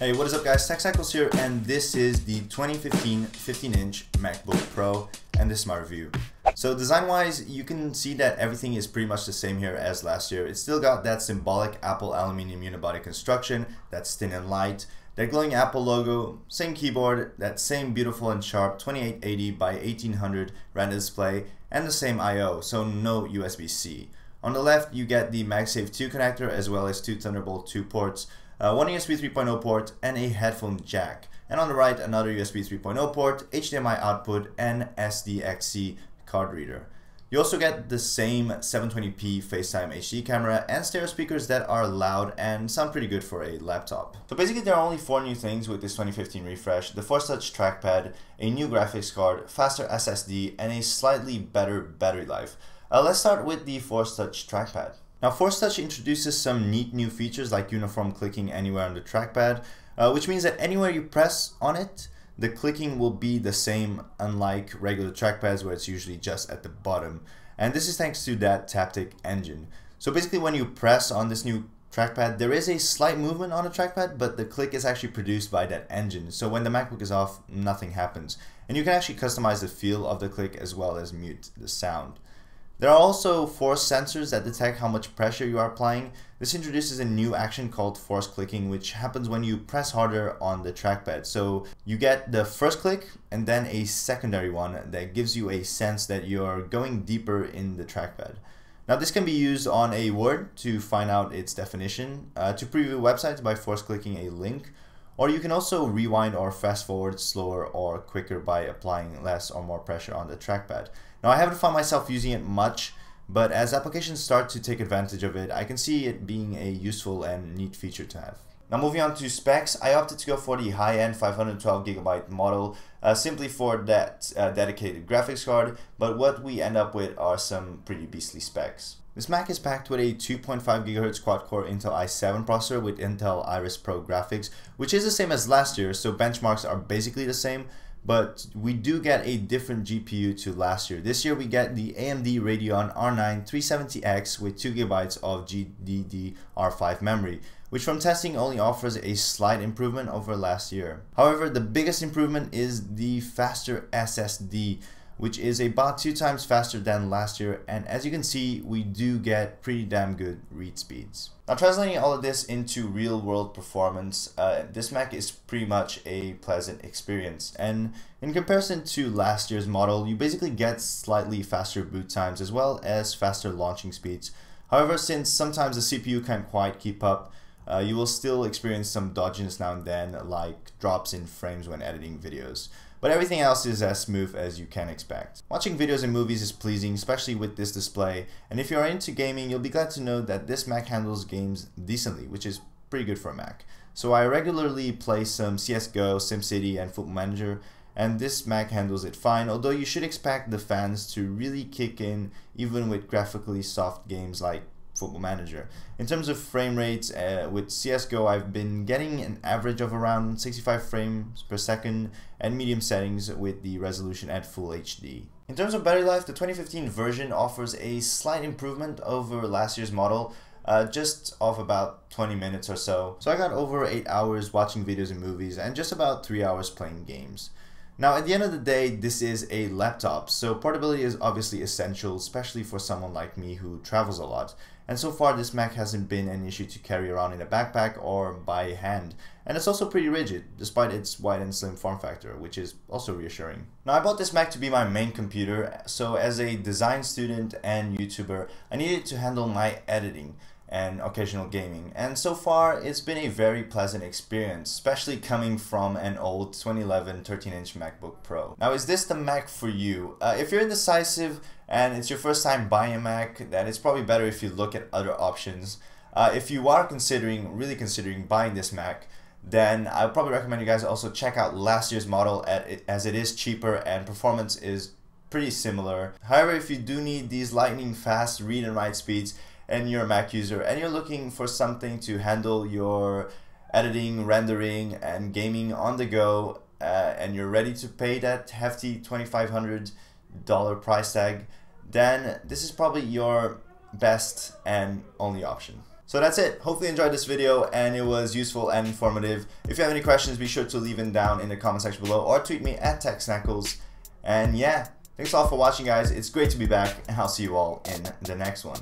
Hey, what is up guys, TechSnackles here, and this is the 2015 15-inch MacBook Pro, and this is my review. So design-wise, you can see that everything is pretty much the same here as last year. It's still got that symbolic Apple aluminum unibody construction, that's thin and light, that glowing Apple logo, same keyboard, that same beautiful and sharp 2880 by 1800 retina display, and the same I/O, so no USB-C. On the left, you get the MagSafe 2 connector as well as two Thunderbolt 2 ports, one USB 3.0 port and a headphone jack, and on the right another USB 3.0 port, HDMI output and SDXC card reader. You also get the same 720p FaceTime HD camera and stereo speakers that are loud and sound pretty good for a laptop. So basically there are only four new things with this 2015 refresh: the Force Touch trackpad, a new graphics card, faster SSD, and a slightly better battery life. Let's start with the Force Touch trackpad. Now, Force Touch introduces some neat new features like uniform clicking anywhere on the trackpad, which means that anywhere you press on it, the clicking will be the same, unlike regular trackpads where it's usually just at the bottom. And this is thanks to that Taptic engine. So basically when you press on this new trackpad, there is a slight movement on the trackpad, but the click is actually produced by that engine. So when the MacBook is off, nothing happens. And you can actually customize the feel of the click as well as mute the sound. There are also force sensors that detect how much pressure you are applying. This introduces a new action called force clicking, which happens when you press harder on the trackpad. So you get the first click and then a secondary one that gives you a sense that you're going deeper in the trackpad. Now this can be used on a word to find out its definition, to preview websites by force clicking a link, or you can also rewind or fast forward slower or quicker by applying less or more pressure on the trackpad. Now I haven't found myself using it much, but as applications start to take advantage of it, I can see it being a useful and neat feature to have. Now moving on to specs, I opted to go for the high-end 512GB model simply for that dedicated graphics card, but what we end up with are some pretty beastly specs. This Mac is packed with a 2.5GHz quad-core Intel i7 processor with Intel Iris Pro graphics, which is the same as last year, so benchmarks are basically the same, but we do get a different GPU to last year. This year we get the AMD Radeon R9 370X with 2GB of GDDR5 memory, which from testing only offers a slight improvement over last year. However, the biggest improvement is the faster SSD, which is about 2 times faster than last year, and as you can see, we do get pretty damn good read speeds. Now translating all of this into real world performance, this Mac is pretty much a pleasant experience, and in comparison to last year's model, you basically get slightly faster boot times as well as faster launching speeds. However, since sometimes the CPU can't quite keep up, you will still experience some dodginess now and then, like drops in frames when editing videos. But everything else is as smooth as you can expect. Watching videos and movies is pleasing, especially with this display, and if you are into gaming, you'll be glad to know that this Mac handles games decently, which is pretty good for a Mac. So I regularly play some CSGO, SimCity, and Football Manager, and this Mac handles it fine, although you should expect the fans to really kick in even with graphically soft games like Football Manager. In terms of frame rates, with CSGO I've been getting an average of around 65 frames per second and medium settings with the resolution at full HD. In terms of battery life, the 2015 version offers a slight improvement over last year's model, just off about 20 minutes or so. So I got over 8 hours watching videos and movies and just about 3 hours playing games. Now at the end of the day, this is a laptop, so portability is obviously essential, especially for someone like me who travels a lot. And so far this Mac hasn't been an issue to carry around in a backpack or by hand. And it's also pretty rigid, despite its wide and slim form factor, which is also reassuring. Now I bought this Mac to be my main computer, so as a design student and YouTuber, I needed to handle my editing and occasional gaming, and so far it's been a very pleasant experience, especially coming from an old 2011 13-inch MacBook Pro. Now is this the Mac for you? If you're indecisive and it's your first time buying a Mac, then it's probably better if you look at other options. If you are really considering buying this Mac, then I'll probably recommend you guys also check out last year's model as it is cheaper and performance is pretty similar. However, if you do need these lightning fast read and write speeds, and you're a Mac user and you're looking for something to handle your editing, rendering, and gaming on the go, and you're ready to pay that hefty $2,500 price tag, then this is probably your best and only option. So that's it. Hopefully you enjoyed this video and it was useful and informative. If you have any questions, be sure to leave them down in the comment section below or tweet me at TechSnackles. And yeah, thanks all for watching, guys. It's great to be back and I'll see you all in the next one.